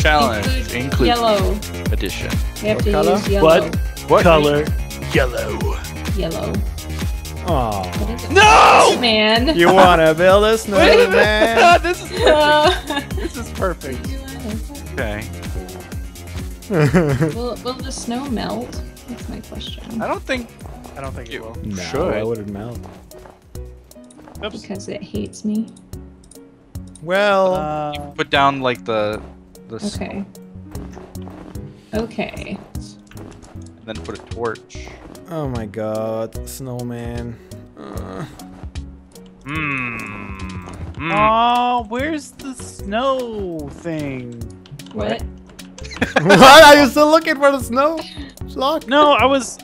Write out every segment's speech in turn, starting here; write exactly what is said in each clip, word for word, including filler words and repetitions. Challenge includes, includes yellow edition. We have what to color? Use yellow. What, what color? Yellow. Yellow. Oh no, man! You wanna build a snowman? This is perfect. This is perfect. Okay. will, will the snow melt? That's my question. I don't think. I don't think it will. No, sure, it wouldn't melt. Oops. Because it hates me. Well, uh, you put down like the the. Okay. Snow. Okay. And then put a torch. Oh my God, snowman. Uh. Mm. Mm. Oh, where's the snow thing? What? What? Are you still looking for the snow? Locked. No, I was,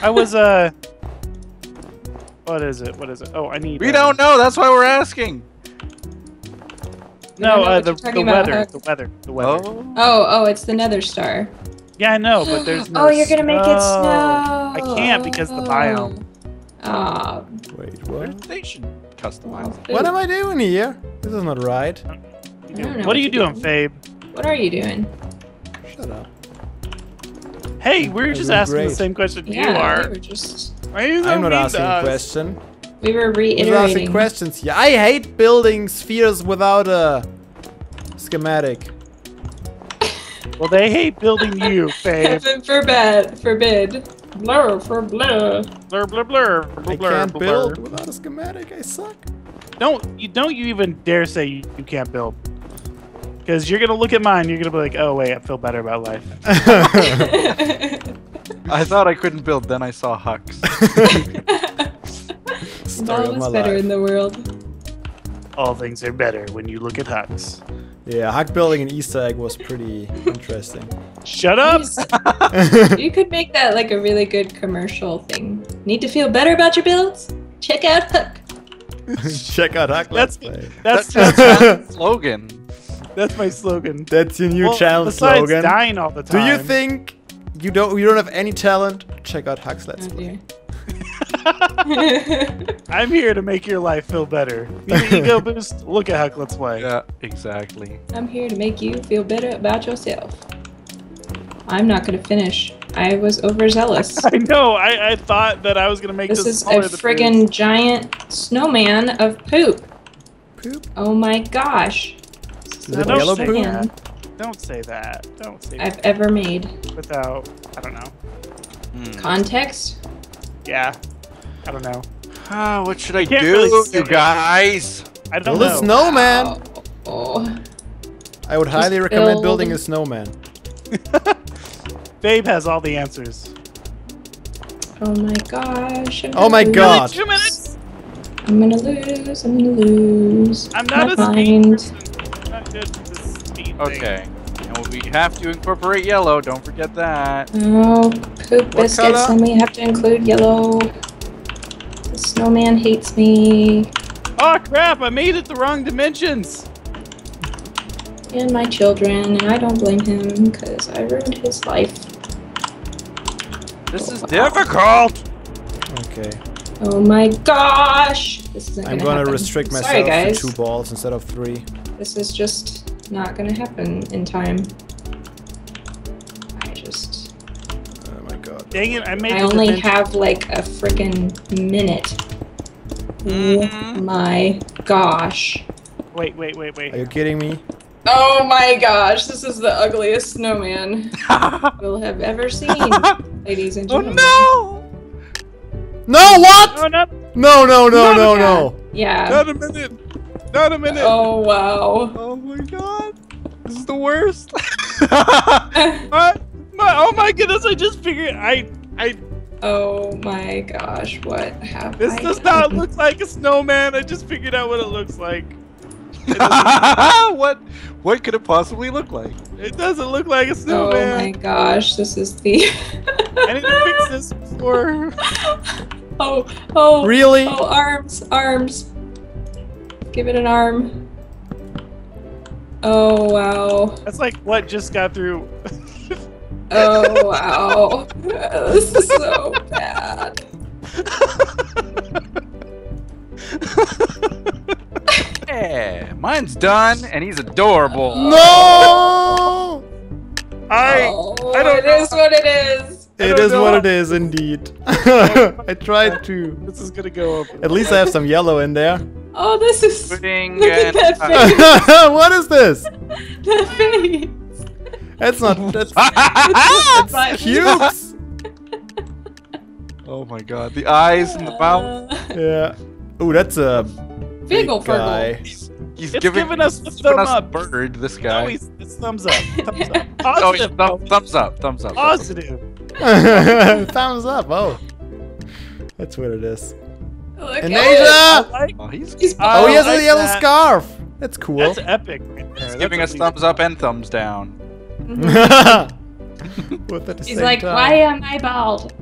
I was. Uh, what is it? What is it? Oh, I need. We uh, don't know. That's why we're asking. No, uh, the, the weather. About, the weather. The weather. Oh. oh, oh, it's the Nether Star. Yeah, I know, but there's no. Oh, you're gonna make it snow. I can't because the biome. Ah. Oh. Wait, what? They should customize. It. What am I doing here? This is not right. What, what are you doing, doing, Fabe? What are you doing? Shut up. Hey, we're I'm just asking great. the same question yeah, you are. We were just... Why are you I'm not asking a question. We were reiterating. We're asking questions. Yeah, I hate building spheres without a schematic. Well, they hate building you, Fabe. Forbid. Forbid. Blur, for blur. Blur, blur, blur. blur I can't blur. build without a schematic. I suck. Don't you, don't you even dare say you, you can't build. Because you're going to look at mine, you're going to be like, oh, wait, I feel better about life. I thought I couldn't build, then I saw Huck's. All is better life. in the world. All things are better when you look at Huck's. Yeah, Huck building an Easter egg was pretty interesting. Shut up! You could make that like a really good commercial thing. Need to feel better about your builds? Check out Huck. Check out Huck. That's Let's Play. That's the slogan. That's my slogan. That's your new well, challenge slogan. Besides dying all the time. Do you think you don't you don't have any talent? Check out Huck's Let's Play. I'm here to make your life feel better. Need an ego boost? Look at Huck Let's Play. Yeah, exactly. I'm here to make you feel better about yourself. I'm not gonna finish. I was overzealous. I know. I, I thought that I was gonna make this. This is a friggin' giant snowman of poop. Poop. Oh my gosh. No, don't, say that. don't say that. Don't say I've that. I've ever made. Without, I don't know. Mm. Context? Yeah. I don't know. Ah, oh, what should I, I do, really you guys? It. I don't Build know. a snowman. Wow. Oh. I would Just highly recommend build. building a snowman. Fabe has all the answers. Oh my gosh. I'm oh my lose. god. Two minutes. I'm gonna lose. I'm gonna lose. I'm not My a mind. Okay, and we have to incorporate yellow, don't forget that. Oh, poop biscuits, and we have to include yellow. The snowman hates me. Oh crap, I made it the wrong dimensions! And my children, and I don't blame him, because I ruined his life. This oh, is wow. difficult! Okay. Oh my gosh! This isn't I'm gonna, gonna restrict myself Sorry, guys. to two balls instead of three. This is just not gonna happen in time. I just... Oh my god. Dang it, I made I only dimension. have like a frickin' minute. Mm-hmm. Oh my gosh. Wait, wait, wait, wait. Are you kidding me? Oh my gosh, this is the ugliest snowman we'll have ever seen, ladies and gentlemen. Oh no! No, what? No, not... no, no, no, no, no. Yeah. Not a minute. Not a minute. Oh wow. Oh my god. This is the worst. my, my, oh my goodness, I just figured I I Oh my gosh, what happened? This I does done? not look like a snowman. I just figured out what it looks like. It what what could it possibly look like? It doesn't look like a snowman. Oh my gosh, this is the I didn't fix this before. Oh, oh. Really? Oh, arms, arms. Give it an arm. Oh, wow. That's like what just got through. Oh, wow. This is so bad. Yeah, mine Ben's done, and he's adorable. No! I, oh, I don't it know. Is what it is. It is know. What it is, indeed. I tried to. This is gonna go up. At least I have some yellow in there. Oh, this is. Look at that face. What is this? That face. That's not. That's. That's cubes. Oh my god, the eyes and the mouth. Yeah. Oh, that's a big old guy. He's, he's it's giving, giving us the he's giving thumb us up. Bird, this guy. No, he's, it's thumbs up. Thumbs up. Positive. Oh, th thumbs up. Thumbs up. Positive. Thumbs up. Oh, that's what it is. Look and Asia! Like, oh, he's, he's, oh, he has like a yellow that. Scarf. That's cool. That's epic. He's that's giving us thumbs up and thumbs down. Both at the he's same like, time. Why am I bald?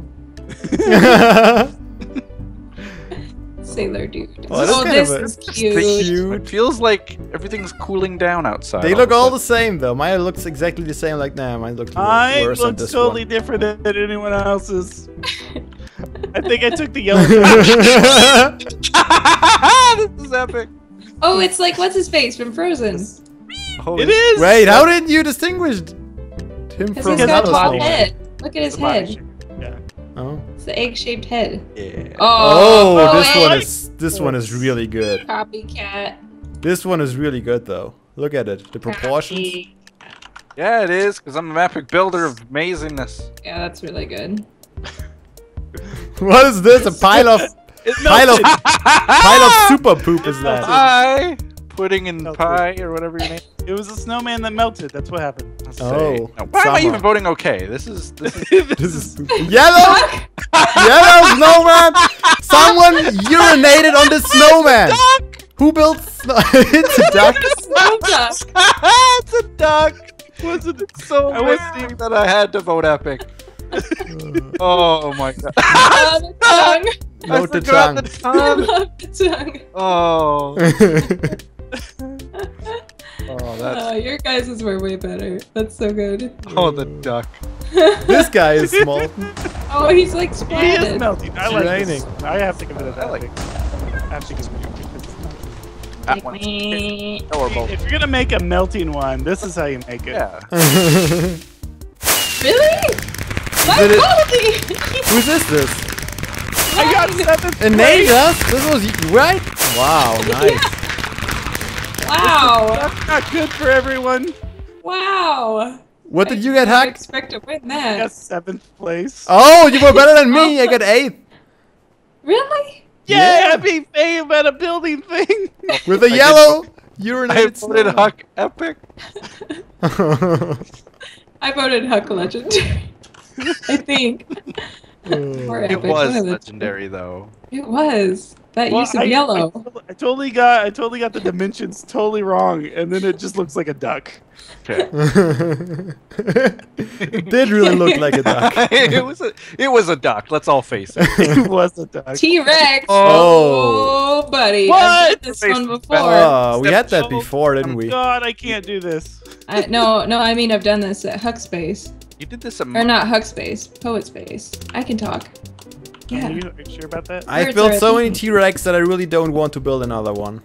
Sailor dude. Well, oh, this a, is cute. cute. It feels like everything's cooling down outside. They look all the same though. Mine looks exactly the same. Like, nah, mine looked mine worse looks this totally one. different than, than anyone else's. I think I took the yellow. This is epic. Oh, it's like what's his face from Frozen. Holy it is. Wait, how didn't you distinguish him from his head? Look at his head. Oh. It's the egg-shaped head. Yeah. Oh, oh this egg. one is this one is really good. Copycat. This one is really good though. Look at it. The proportions. Copy. Yeah, it is, because I'm an epic builder of amazingness. Yeah, that's really good. What is this? A pile of pile of pile of super poop is that? Pie, pudding and melted. Pie or whatever you name. It was a snowman that melted. That's what happened. Let's oh, no, why summer. am I even voting? Okay, this is this is, this is yellow, yellow snowman. Someone urinated on the snowman. Who built? Snow it's a duck. It's a duck. It's a duck. Wasn't it so? I was thinking that I had to vote epic. Oh my god! Oh, the tongue. No, the tongue. The tongue. I love the tongue. Oh. Oh, that's... Uh, your guys' were way better. That's so good. Oh, the duck. This guy is small. Oh, he's like splatted. He is melting. I like this. I have to give it a that. I like that one. It's adorable. If you're gonna make a melting one, this is how you make it. Yeah. Really? My quality! Who's this this? I got seventh And they just? This was you, right? Wow, nice. Yeah. Wow. That's not good for everyone. Wow. What did I you get, Huck? I expect to win that. I got seventh place. Oh, you were better than me. I got eighth. Really? Yeah, yeah. I beat Fabe at a building thing. With a yellow urinated snowman. I voted Huck epic. I voted Huck legendary. I think. Or it epic. was legendary, though. It was. That well, use of I, yellow. I, I totally got I totally got the dimensions totally wrong, and then it just looks like a duck. Okay. It did really look like a duck. It was a it was a duck. Let's all face it. It was a duck. T-Rex. Oh. oh, buddy. What? I've done this one before. Oh, we had that before, didn't we? God, I can't do this. I, no, no. I mean, I've done this at HuckSpace. You did this at or not HuckSpace, PoetSpace. I can talk. Yeah. Are you, are you sure about that? I've built so many T-Rex that I really don't want to build another one.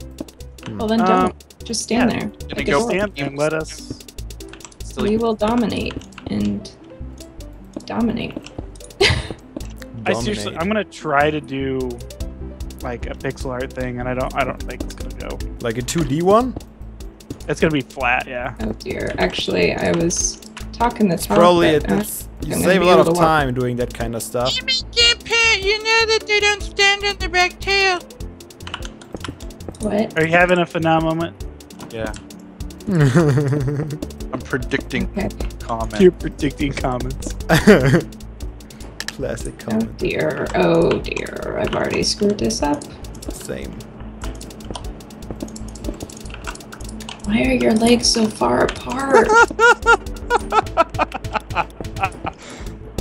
Well, then um, don't. Just stand yeah. there. Let me go stand and let us... We will dominate. And... Dominate. dominate. I seriously... I'm gonna try to do... Like, a pixel art thing, and I don't I don't think it's gonna go. Like a two D one? It's gonna be flat, yeah. Oh dear. Actually, I was... Talking the top. Probably it is. You save a lot of time walk. doing that kind of stuff. You know that they don't stand on their back tail. What? Are you having a phenom moment? Yeah. I'm predicting okay. comments. You're predicting comments. Classic comments. Oh dear. Oh dear. I've already screwed this up. Same. Why are your legs so far apart?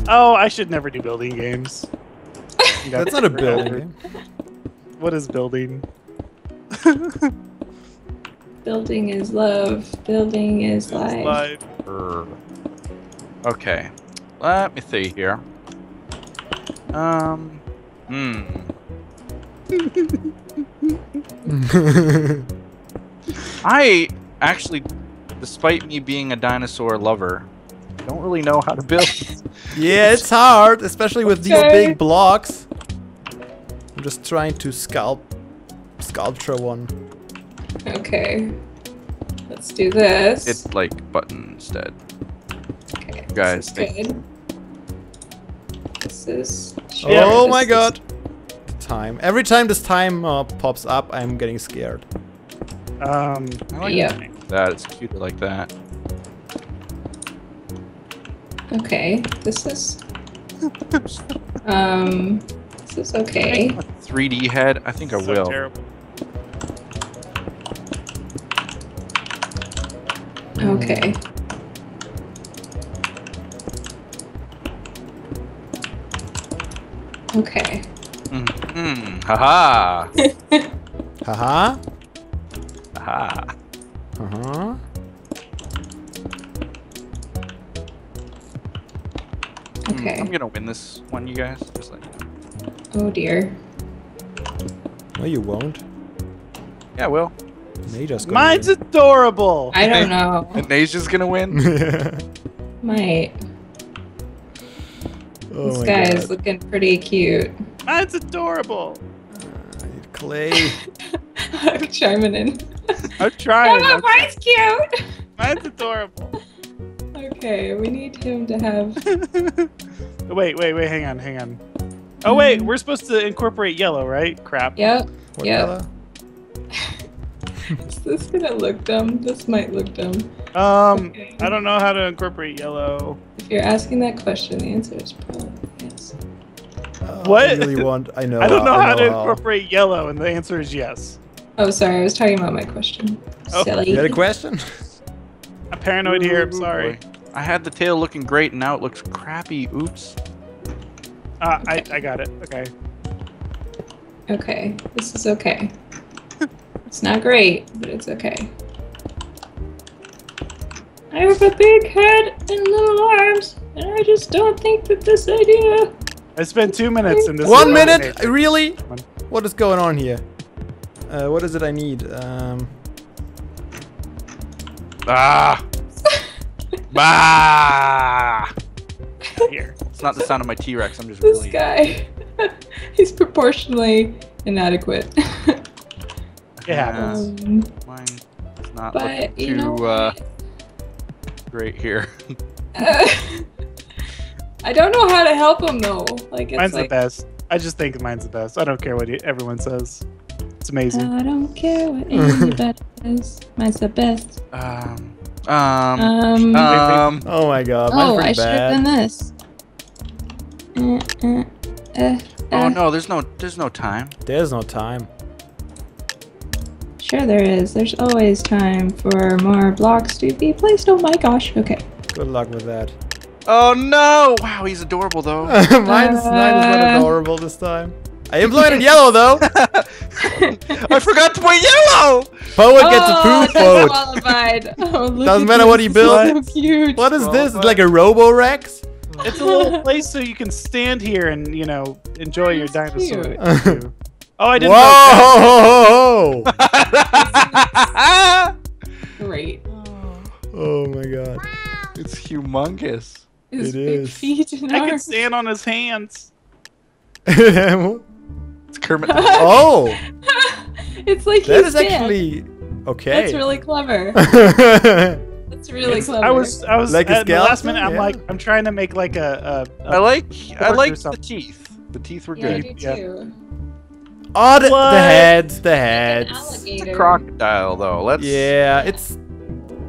Oh, I should never do building games. That's, That's not a building. What is building? Building is love. Building is life. Okay. Let me see here. Um. Hmm. I actually, despite me being a dinosaur lover, don't really know how to build. Yeah, it's hard, especially with okay. these big blocks. I'm just trying to scalp, sculpture one. Okay, let's do this. It's like button instead. Okay, guys. This is good. This is. Oh this my is god! Time. Every time this time uh, pops up, I'm getting scared. Um. I like yeah. That it's cuter like that. Okay, this is. um. This is okay. three D head. I think I so will. Terrible. Okay. Okay. Mm-hmm. Haha. Haha. Haha. Uh-huh. Okay. Mm, I'm gonna win this one, you guys. Just like. Oh dear. No, you won't. Yeah, I will. Naja's Mine's win. Adorable. I don't know. And Naja's gonna win. Might. Oh this guy God. Is looking pretty cute. That's adorable. Uh, I need clay. I'm chiming in. I'm trying. Come on, mine's cute. Mine's adorable. Okay, we need him to have. Wait, wait, wait. Hang on, hang on. Oh mm. wait, we're supposed to incorporate yellow, right? Crap. Yep. What yep. Yellow? Is this gonna look dumb? This might look dumb. Um, okay. I don't know how to incorporate yellow. If you're asking that question, the answer is probably yes. Uh, what? I really want, I know. I don't know how, how, know how to how. incorporate yellow, and the answer is yes. Oh, sorry, I was talking about my question. Oh. Silly. You had a question? I'm paranoid ooh, here. I'm sorry. Boy. I had the tail looking great, and now it looks crappy. Oops. Uh, okay. I I got it. Okay. Okay. This is okay. It's not great, but it's okay. I have a big head and little arms, and I just don't think that this idea... I spent two minutes in this... One minute? Really? What is going on here? Uh, what is it I need? Um... Ah! Ah! Here. It's not the sound of my T-Rex, I'm just this really... This guy. He's proportionally inadequate. It happens. Um, Mine is not but, too you know, uh, great here. uh, I don't know how to help him though. Like it's mine's like, the best. I just think mine's the best. I don't care what everyone says. It's amazing. I don't care what anybody says. Mine's the best. Um. Um. Um. um oh my god. Oh, I should have done this. Uh, uh, uh, oh no, there's no, there's no time. There's no time. Sure there is. There's always time for more blocks to be placed. Oh my gosh. Okay. Good luck with that. Oh no! Wow, he's adorable though. mine's, uh, mine's not adorable this time. I implemented yellow though. I forgot to put yellow! Poet oh, gets approved, Poet. Qualified. Oh, doesn't matter what he builds. So cute. What is qualified. This? It's like a Robo-Rex? It's a little place so you can stand here and, you know, enjoy your dinosaur. Oh, I didn't know that. Great. Oh my god. It's humongous. His it big is. Feet and I arms. Can stand on his hands. It's Kermit. Oh. It's like that he's is dead. Actually okay. That's really clever. That's really it's, clever. I was I was like at the last minute yeah. I'm like I'm trying to make like a, a, a I like I like the teeth. The teeth were yeah, good. I do too. Yeah. Oh, the, the heads, the heads. It's a crocodile, though. Let's. Yeah, it's.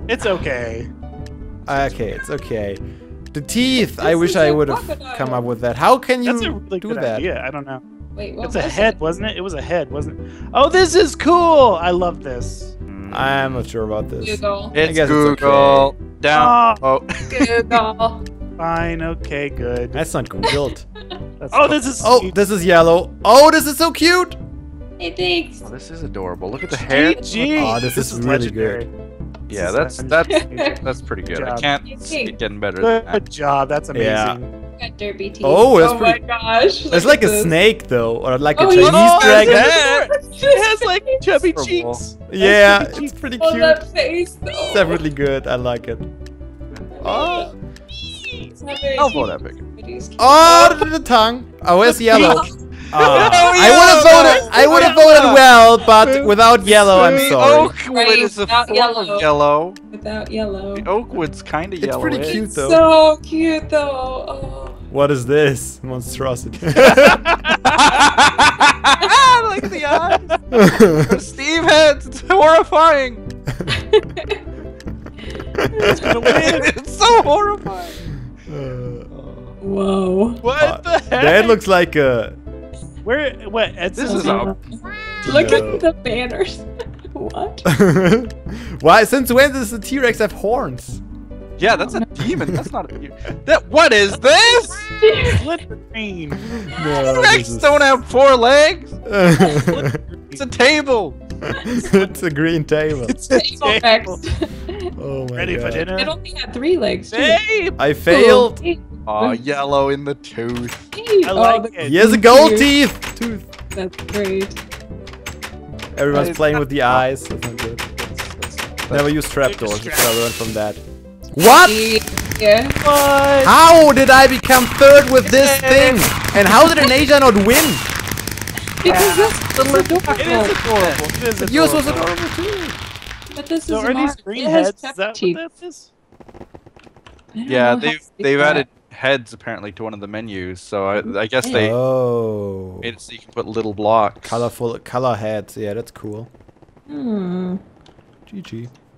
It's okay. Okay, it's okay. The teeth. This I wish I would have come up with that. How can you That's a really do good that? Yeah, I don't know. Wait, what it's was a head, it? Wasn't it? It was a head, wasn't it? Oh, this is cool. I love this. I'm not sure about this. Google. It's I guess Google. It's okay. Down. Oh. Google. Fine. Okay. Good. That's not Googled. That's oh, cool. This is oh, cute. This is yellow. Oh, this is so cute. Hey, thanks. Oh, this is adorable. Look at the hair. G G. Oh, this, this is, is really legendary. Good. This yeah, that's that's that's pretty good. Good I can't. It's getting better. Good than that. Job. That's amazing. Yeah. Got derby teeth. Oh, that's oh pretty... my gosh. It's like a this. snake though, or like oh, a Chinese oh, dragon. She has like chubby cheeks. Yeah, chubby cheeks. It's pretty cute. Oh, that face, it's definitely good. I like it. Oh, I'll vote epic. Oh, the tongue. Oh, it's yellow. Uh, I would have voted. I would have voted well, but without yellow, I'm sorry. The oakwood is a form of yellow. Without yellow. The oakwood's kind of yellow. It's pretty cute though. So cute though. Oh. What is this monstrosity? Like the eyes. From Steve heads. It's horrifying. It's gonna win. It's so horrifying. Uh, Whoa. What uh, the heck? That looks like a. Where, what? It's this is up. Look at the banners. What? Why? Since when does the T-Rex have horns? Yeah, that's a demon. That's not a demon. That, what is this? Slippery. No, T-Rex is... don't have four legs. It's a table. It's a green table. It's a table. Oh my Ready God. for dinner? It only had three legs. Babe. I failed. Aw, oh, yellow in the tooth. I like it. He has a gold teeth. Tooth. That's great. Everyone's playing with the eyes. That's not good. Never use trapdoors. That's what I learned from that. What? Yeah. What? How did I become third with this thing? And how did an Asia not win? Because that's adorable. It is adorable. It is adorable. Yours was adorable too. But this is not. Are these green heads? Is that what that is? Yeah, they've they've added heads apparently to one of the menus, so I, I guess they oh. made it so you can put little blocks. Colorful color heads, yeah, that's cool. Mm. G G.